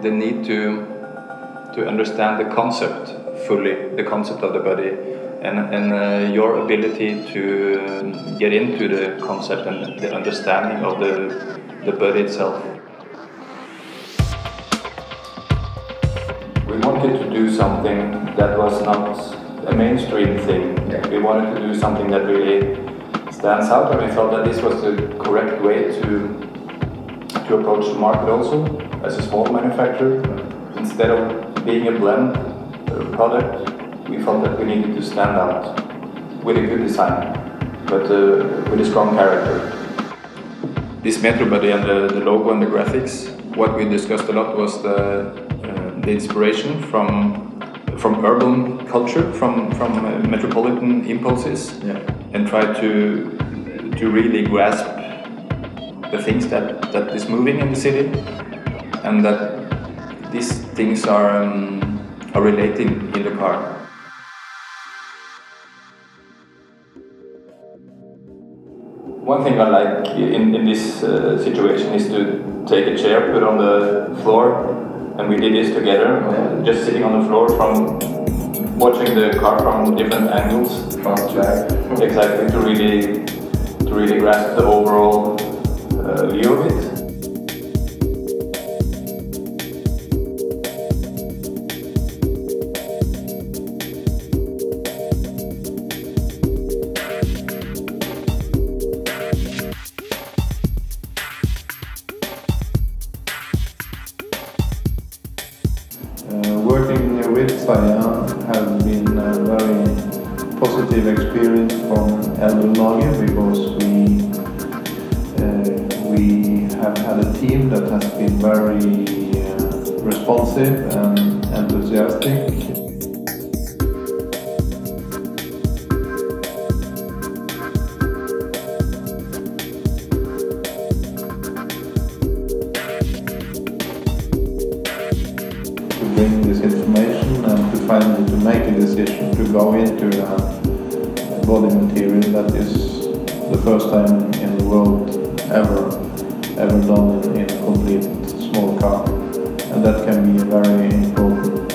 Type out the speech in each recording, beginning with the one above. The need to understand the concept fully, the concept of the body, and your ability to get into the concept and the understanding of the body itself. We wanted to do something that was not a mainstream thing. We wanted to do something that really stands out, and we felt that this was the correct way to approach the market also. As a small manufacturer, instead of being a blend product, we felt that we needed to stand out with a good design, but with a strong character. This Metro body and the logo and the graphics, what we discussed a lot was the inspiration from urban culture, from metropolitan impulses, and try to really grasp the things that is moving in the city. And that these things are related in the car. One thing I like in this situation is to take a chair, put on the floor, and we did this together, just sitting on the floor, from watching the car from different angles, exactly to really grasp the overall view of it. Working with CEIIA has been a very positive experience from Elbil Norge, because we have had a team that has been very responsive and enthusiastic. Bring this information and to finally to make a decision to go into a body material that is the first time in the world ever done in a complete small car, and that can be a very important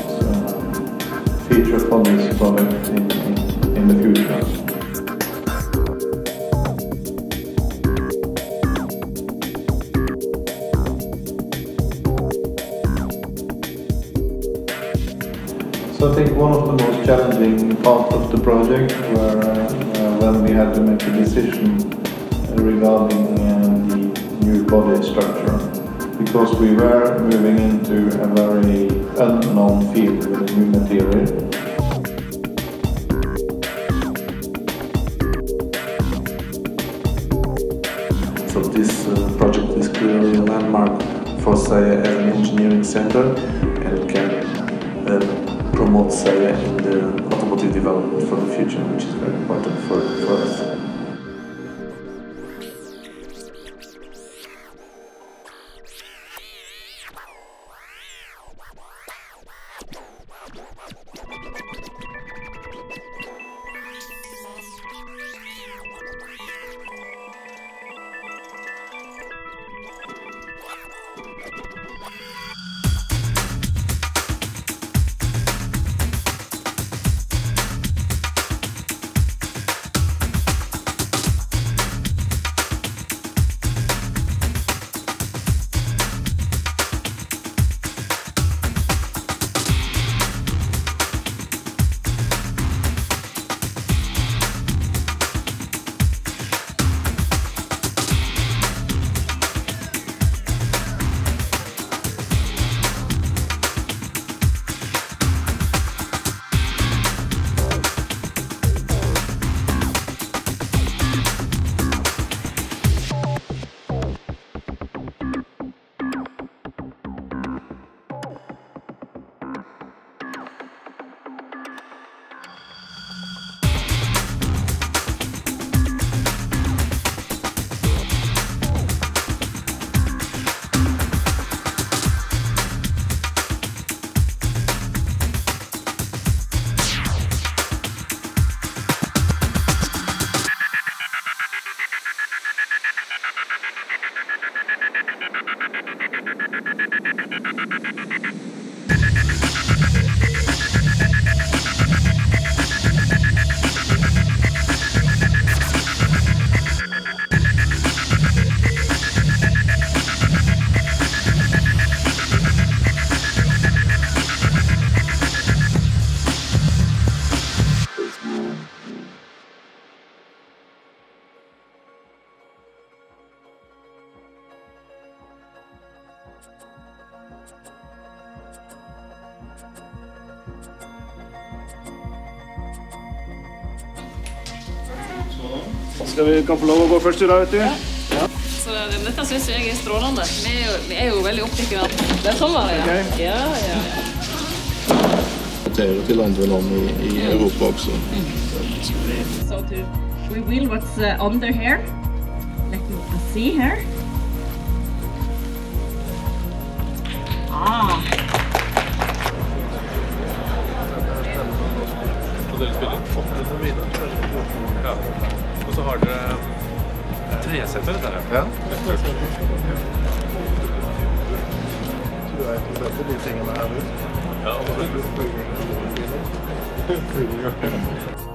feature for this product in the future. So I think one of the most challenging parts of the project were when we had to make a decision regarding the new body structure, because we were moving into a very unknown field with a new material. So this project is clearly a landmark for CEIIA as an engineering center, and can promote CEIIA in the automotive development for the future, which is very important for us. Skal vi kan få lov å gå først I dag, vet du? Ja. Så dette synes jeg strålende. Vi jo veldig opptatt av at det sånn var det, ja. Okay. Ja. Relaterer til andre land I Europa også. So to reveal what's under here, let me see here. Ah. Og dere spiller 8 og så har dere tresetter der, ja. Du interessert I de tingene her, du? Ja, og det